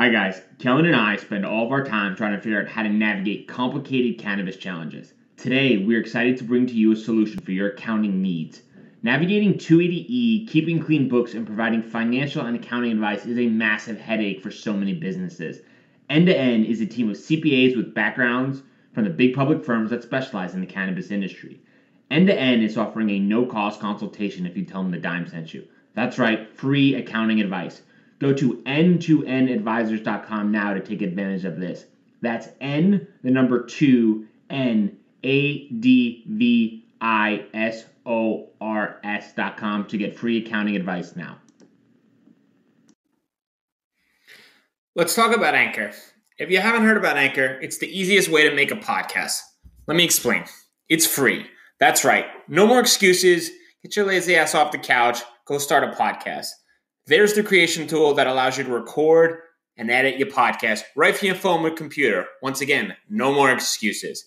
Hi guys, Kellen and I spend all of our time trying to figure out how to navigate complicated cannabis challenges. Today, we're excited to bring to you a solution for your accounting needs. Navigating 280E, keeping clean books, and providing financial and accounting advice is a massive headache for so many businesses. End2End is a team of CPAs with backgrounds from the big public firms that specialize in the cannabis industry. End2End is offering a no-cost consultation if you tell them the dime sent you. That's right, free accounting advice. Go to N2NAdvisors.com now to take advantage of this. That's N, the number 2, N, A-D-V-I-S-O-R-S.com to get free accounting advice now. Let's talk about Anchor. If you haven't heard about Anchor, it's the easiest way to make a podcast. Let me explain. It's free. That's right. No more excuses. Get your lazy ass off the couch. Go start a podcast. There's the creation tool that allows you to record and edit your podcast right from your phone or computer. Once again, no more excuses.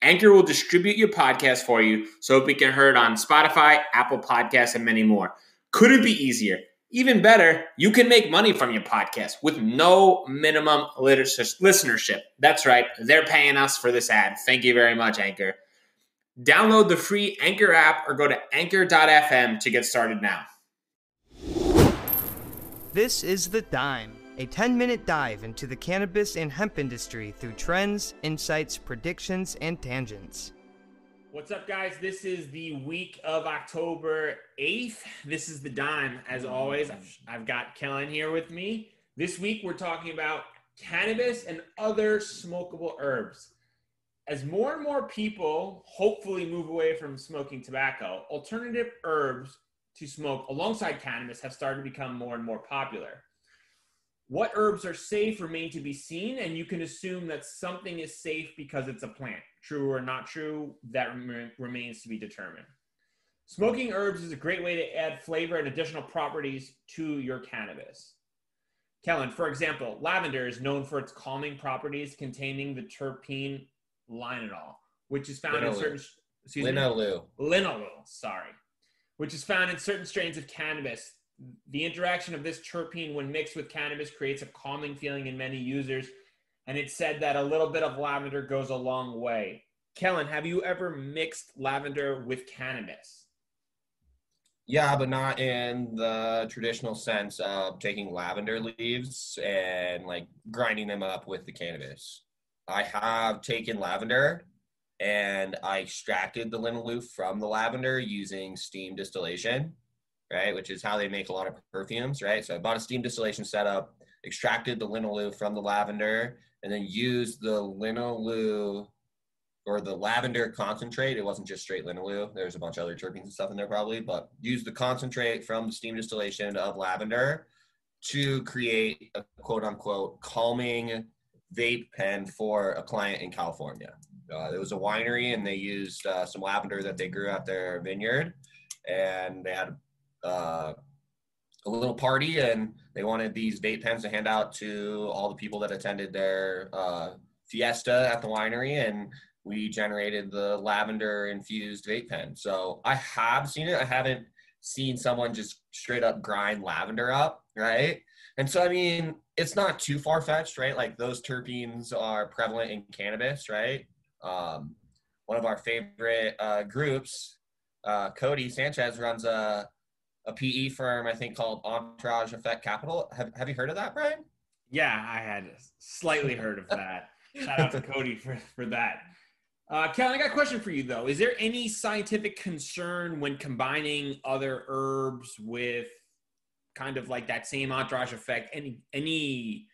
Anchor will distribute your podcast for you so it can be heard on Spotify, Apple Podcasts, and many more. Couldn't be easier. Even better, you can make money from your podcast with no minimum listenership. That's right. They're paying us for this ad. Thank you very much, Anchor. Download the free Anchor app or go to anchor.fm to get started now. This is The Dime, a 10-minute dive into the cannabis and hemp industry through trends, insights, predictions, and tangents. What's up, guys? This is the week of October 8th. This is The Dime, as always. I've got Kellen here with me. This week, we're talking about cannabis and other smokable herbs. As more and more people hopefully move away from smoking tobacco, alternative herbs to smoke alongside cannabis have started to become more and more popular. What herbs are safe remain to be seen, and you can assume that something is safe because it's a plant. True or not true, that remains to be determined. Smoking herbs is a great way to add flavor and additional properties to your cannabis. Kellen, for example, lavender is known for its calming properties containing the terpene linalool, which is found in certain... Linalool. Which is found in certain strains of cannabis. The interaction of this terpene when mixed with cannabis creates a calming feeling in many users, and it's said that a little bit of lavender goes a long way. Kellen, have you ever mixed lavender with cannabis? Yeah, but not in the traditional sense of taking lavender leaves and like grinding them up with the cannabis. I have taken lavender and I extracted the linalool from the lavender using steam distillation, right? Which is how they make a lot of perfumes, right? So I bought a steam distillation setup, extracted the linalool from the lavender, and then used the linalool or the lavender concentrate. It wasn't just straight linalool. There's a bunch of other terpenes and stuff in there probably, but used the concentrate from the steam distillation of lavender to create a quote unquote calming vape pen for a client in California. It was a winery, and they used some lavender that they grew at their vineyard, and they had a little party, and they wanted these vape pens to hand out to all the people that attended their fiesta at the winery, and we generated the lavender-infused vape pen. So I have seen it. I haven't seen someone just straight up grind lavender up, right? And so, I mean, it's not too far-fetched, right? Like, those terpenes are prevalent in cannabis, right? One of our favorite groups, Cody Sanchez, runs a PE firm, I think, called Entourage Effect Capital. Have you heard of that, Brian? Yeah, I had slightly heard of that. Shout out to Cody for that. Kellen, I got a question for you, though. Is there any scientific concern when combining other herbs with kind of like that same entourage effect? Any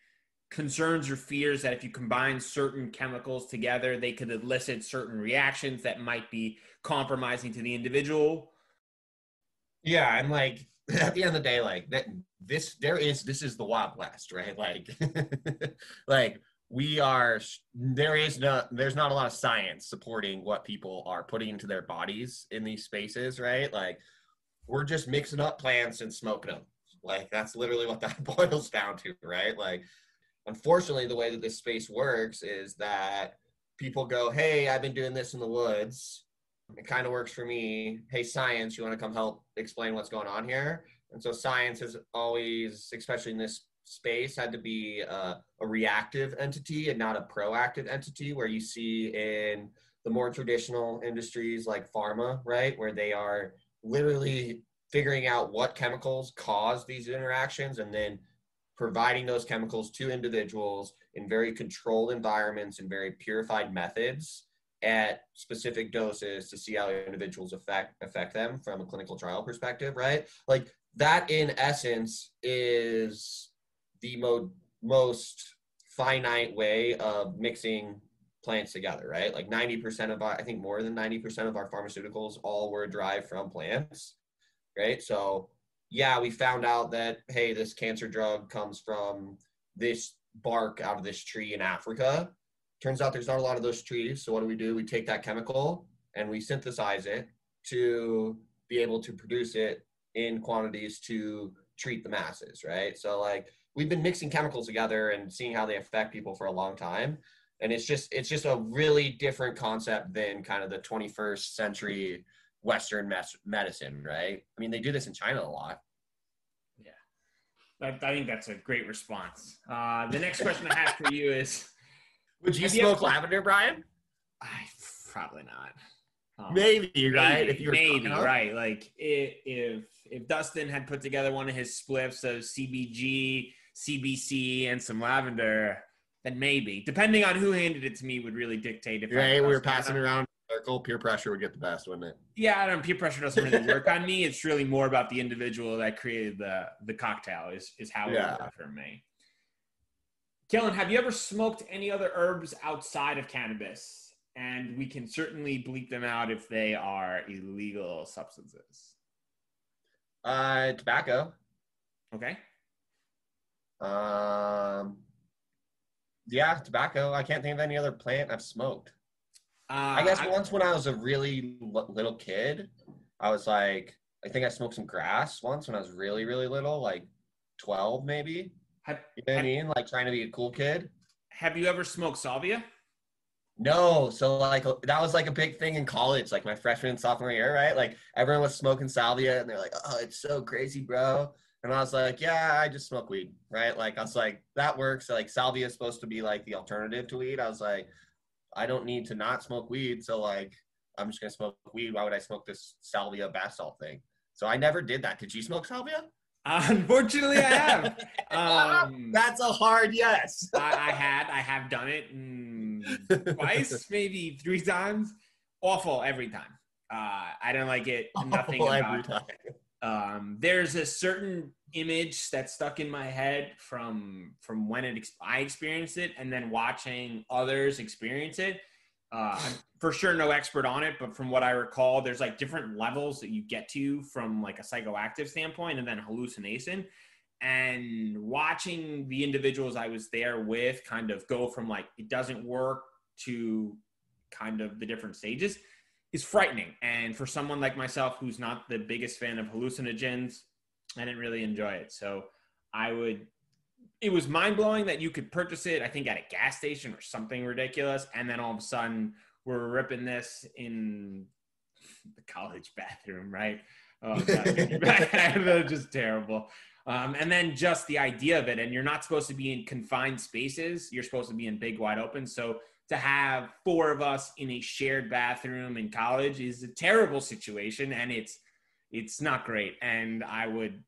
concerns or fears that if you combine certain chemicals together, they could elicit certain reactions that might be compromising to the individual? Yeah, I'm like, at the end of the day, like that, this is the Wild West, right? Like, there's not a lot of science supporting what people are putting into their bodies in these spaces, right? Like, we're just mixing up plants and smoking them. Like, that's literally what that boils down to, right? Like, unfortunately, the way that this space works is that people go, hey, I've been doing this in the woods. It kind of works for me. Hey, science, you want to come help explain what's going on here? And so science has always, especially in this space had to be a reactive entity and not a proactive entity, where you see in the more traditional industries like pharma, right, where they are literally figuring out what chemicals cause these interactions and then providing those chemicals to individuals in very controlled environments and very purified methods at specific doses to see how individuals affect them from a clinical trial perspective, right? Like that in essence is the most finite way of mixing plants together, right? Like 90% of our, I think more than 90% of our pharmaceuticals all were derived from plants, right? So yeah, we found out that, hey, this cancer drug comes from this bark out of this tree in Africa. Turns out there's not a lot of those trees. So what do? We take that chemical and we synthesize it to be able to produce it in quantities to treat the masses, right? So like we've been mixing chemicals together and seeing how they affect people for a long time. And it's just a really different concept than kind of the 21st century Western medicine, right? I mean, they do this in China a lot. Yeah, I think that's a great response. The next question I have for you is, would you smoke lavender, Brian? Probably not. Maybe, right? Maybe, right. Like if Dustin had put together one of his spliffs of CBG, CBC, and some lavender, then maybe. Depending on who handed it to me would really dictate if right, we were passing around a circle, peer pressure would get the best, wouldn't it? Yeah, I don't know. Peer pressure doesn't really work on me. It's really more about the individual that created the cocktail is how it worked for me. Kellen, have you ever smoked any other herbs outside of cannabis? And we can certainly bleep them out if they are illegal substances. Tobacco. Okay. Yeah, tobacco. I can't think of any other plant I've smoked. I guess once when I was a really little kid, I was like, I think I smoked some grass once when I was really, really little, like 12 maybe. You know what I mean? Like trying to be a cool kid. Have you ever smoked salvia? No. So like that was like a big thing in college, like my freshman and sophomore year, right? Like everyone was smoking salvia and they're like, oh, it's so crazy, bro. And I was like, yeah, I just smoke weed, right? Like I was like, that works. Like salvia is supposed to be like the alternative to weed. I was like, I don't need to not smoke weed. So like, I'm just going to smoke weed. Why would I smoke this salvia bath salt thing? So I never did that. Did you smoke salvia? Unfortunately, I have. That's a hard yes. I have done it twice, maybe three times. Awful every time. I don't like it. Nothing about it. There's a certain image that's stuck in my head from when I experienced it, and then watching others experience it. I'm for sure no expert on it, but from what I recall, there's like different levels that you get to from like a psychoactive standpoint and then hallucination. And watching the individuals I was there with kind of go from like, it doesn't work to kind of the different stages is frightening. And for someone like myself, who's not the biggest fan of hallucinogens, I didn't really enjoy it. So it was mind-blowing that you could purchase it, I think, at a gas station or something ridiculous, and then all of a sudden we're ripping this in the college bathroom, right? Oh, God. Just terrible. And then just the idea of it, and you're not supposed to be in confined spaces. You're supposed to be in big, wide open. So to have four of us in a shared bathroom in college is a terrible situation, and it's not great. And I would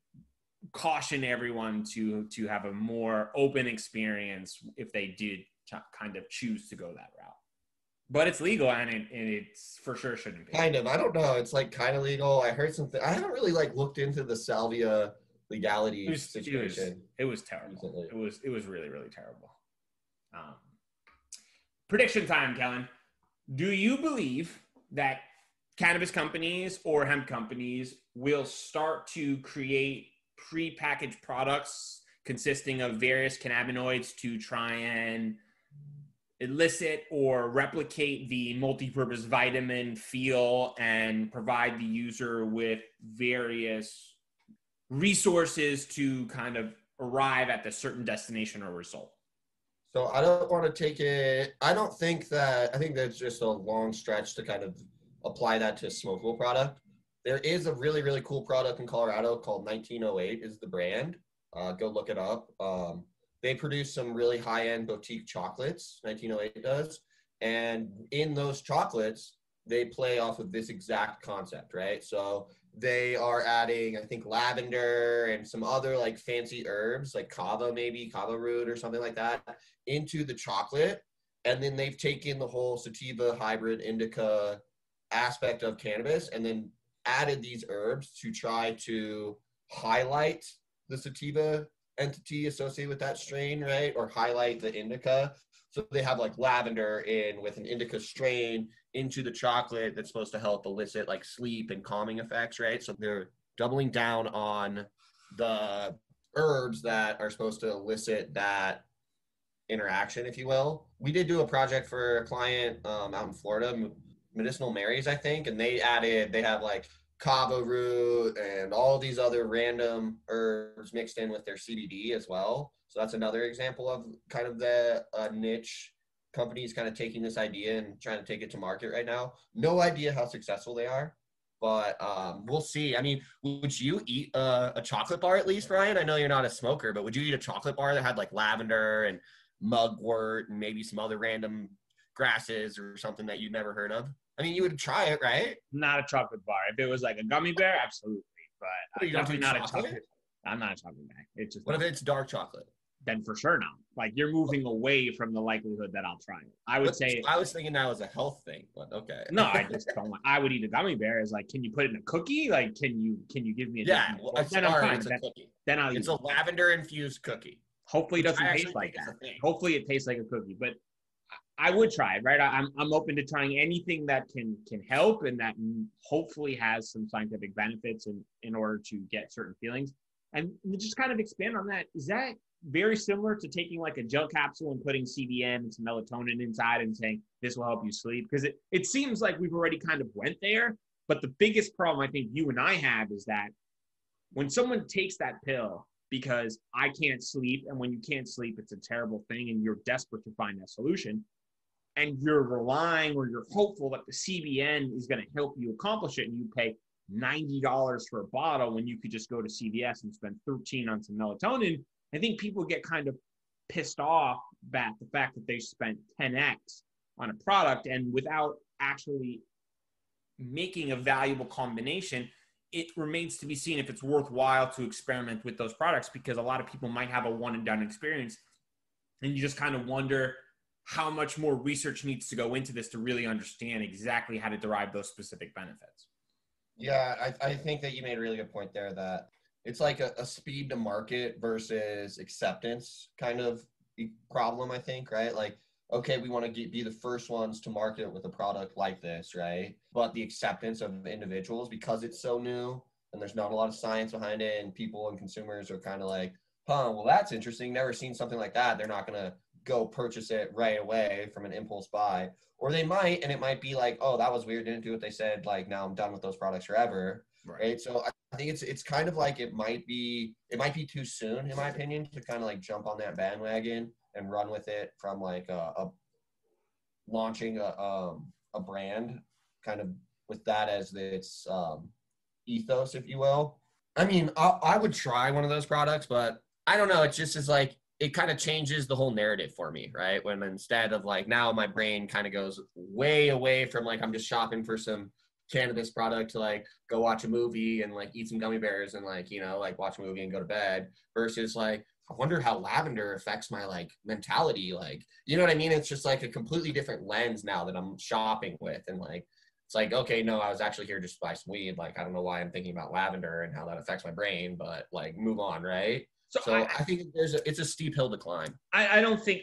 caution everyone to have a more open experience if they did kind of choose to go that route. But it's legal, and it's for sure shouldn't be. Kind of. I don't know. It's like kind of legal. I heard something. I haven't really like looked into the salvia legality situation. It was terrible. Recently. It was really, really terrible. Prediction time, Kellen. Do you believe that cannabis companies or hemp companies will start to create pre-packaged products consisting of various cannabinoids to try and elicit or replicate the multi-purpose vitamin feel and provide the user with various resources to kind of arrive at the certain destination or result? So I don't want to take it, I think that's just a long stretch to kind of apply that to a smokable product. There is a really, really cool product in Colorado called 1908 is the brand. Go look it up. They produce some really high-end boutique chocolates, 1908 does. And in those chocolates, they play off of this exact concept, right? So they are adding, I think, lavender and some other like fancy herbs, like kava maybe, kava root or something like that, into the chocolate. And then they've taken the whole sativa, hybrid, indica aspect of cannabis and then added these herbs to try to highlight the sativa entity associated with that strain, right? Or highlight the indica. So they have like lavender in with an indica strain into the chocolate that's supposed to help elicit like sleep and calming effects, right? So they're doubling down on the herbs that are supposed to elicit that interaction, if you will. We did do a project for a client out in Florida, Medicinal Marys, I think, and they have like kava root and all these other random herbs mixed in with their CBD as well. So that's another example of kind of the niche companies kind of taking this idea and trying to take it to market right now. No idea how successful they are, but we'll see. I mean, would you eat a chocolate bar at least, Ryan? I know you're not a smoker, but would you eat a chocolate bar that had like lavender and mugwort and maybe some other random grasses or something that you've never heard of? I mean, you would try it, right? Not a chocolate bar. If it was like a gummy bear, absolutely. But definitely not chocolate? I'm not a chocolate guy. It's just. What if it's dark chocolate? Then for sure not. Like, you're moving away from the likelihood that I'll try it. I was thinking that was a health thing, but okay. No, I just don't want. I would eat a gummy bear. Is like, can you put it in a cookie? Like, can you give me a? Yeah, well, then I'm fine. Then I'll. It's a lavender infused cookie. Hopefully, it doesn't taste like that. Hopefully, it tastes like a cookie, but I would try it. Right, I'm open to trying anything that can help and that hopefully has some scientific benefits in order to get certain feelings. And just kind of expand on that. Is that very similar to taking like a gel capsule and putting CBN and some melatonin inside and saying, this will help you sleep? Because it seems like we've already kind of went there. But the biggest problem I think you and I have is that when someone takes that pill because I can't sleep, and when you can't sleep, it's a terrible thing and you're desperate to find that solution, and you're relying or you're hopeful that the CBN is going to help you accomplish it, and you pay $90 for a bottle when you could just go to CVS and spend $13 on some melatonin. I think people get kind of pissed off at the fact that they spent 10x on a product, and without actually making a valuable combination, it remains to be seen if it's worthwhile to experiment with those products, because a lot of people might have a one and done experience, and you just kind of wonder how much more research needs to go into this to really understand exactly how to derive those specific benefits. Yeah, I think that you made a really good point there, that it's like a speed to market versus acceptance kind of problem, I think, right? Like, okay, we want to be the first ones to market with a product like this, right? But the acceptance of individuals, because it's so new and there's not a lot of science behind it, and people and consumers are kind of like, well, that's interesting. Never seen something like that. They're not going to go purchase it right away from an impulse buy. Or they might, and it might be like, oh, that was weird. Didn't do what they said. Like, now I'm done with those products forever. Right. So I think it's kind of like it might be too soon, in my opinion, to kind of like jump on that bandwagon and run with it from like launching a brand kind of with that as its ethos, if you will. I mean, I would try one of those products, but I don't know. It just is like, it kind of changes the whole narrative for me, right? When instead of like, now my brain kind of goes way away from like, I'm just shopping for some cannabis product to like go watch a movie and like eat some gummy bears and like, you know, like watch a movie and go to bed, versus like, I wonder how lavender affects my like mentality. Like, you know what I mean? It's just like a completely different lens now that I'm shopping with. And like, it's like, okay, no, I was actually here just to buy some weed. Like, I don't know why I'm thinking about lavender and how that affects my brain, but like, move on. Right. So I think it's a steep hill to climb. I don't think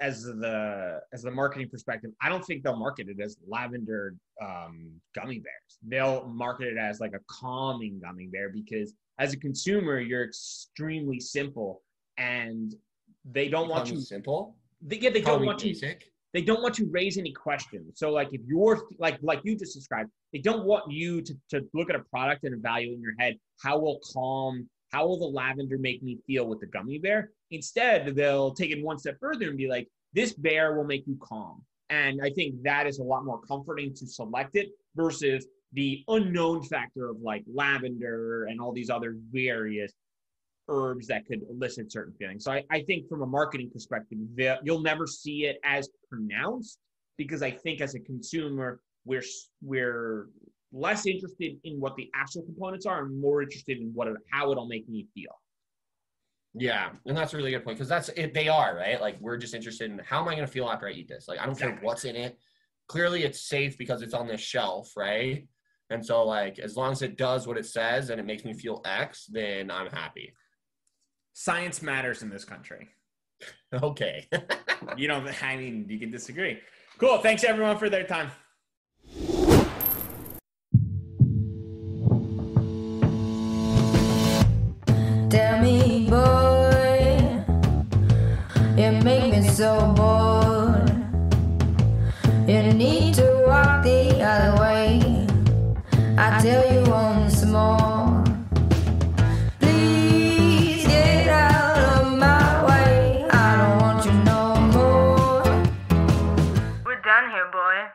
as the marketing perspective, I don't think they'll market it as lavender gummy bears. They'll market it as like a calming gummy bear, because as a consumer, you're extremely simple, and they don't want you simple. They don't want you sick. They don't want you to raise any questions. So like if you're like you just described, they don't want you to look at a product and evaluate in your head how will the lavender make me feel with the gummy bear? Instead, they'll take it one step further and be like, this bear will make you calm. And I think that is a lot more comforting to select it versus the unknown factor of like lavender and all these other various herbs that could elicit certain feelings. So I think from a marketing perspective, you'll never see it as pronounced, because I think as a consumer, we're less interested in what the actual components are and more interested in how it'll make me feel. Yeah, and that's a really good point, because that's it. They are, right? Like, we're just interested in, how am I going to feel after I eat this? Like, I don't care what's in it. Clearly it's safe because it's on this shelf, right? And so, like, as long as it does what it says and it makes me feel X, then I'm happy. Science matters in this country. Okay. You can disagree. Cool. Thanks everyone for their time. Tell me, boy, you make me so bored. You need to walk the other way. I tell you once more, please get out of my way. I don't want you no more. We're done here, boy.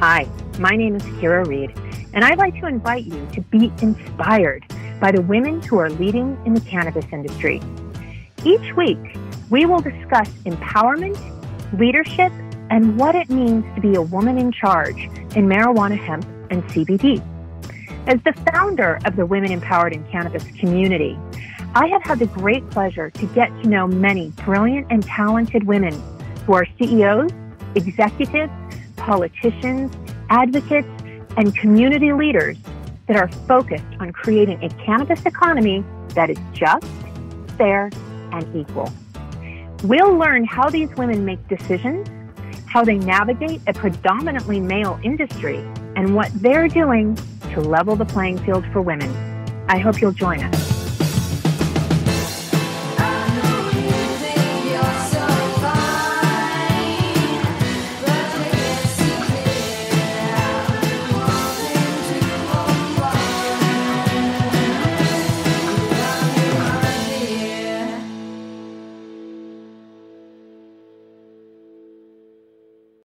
Hi, my name is Kira Reed, and I'd like to invite you to be inspired by the women who are leading in the cannabis industry. Each week, we will discuss empowerment, leadership, and what it means to be a woman in charge in marijuana, hemp, and CBD. As the founder of the Women Empowered in Cannabis community, I have had the great pleasure to get to know many brilliant and talented women who are CEOs, executives, politicians, advocates, and community leaders that are focused on creating a cannabis economy that is just, fair, and equal. We'll learn how these women make decisions, how they navigate a predominantly male industry, and what they're doing to level the playing field for women. I hope you'll join us.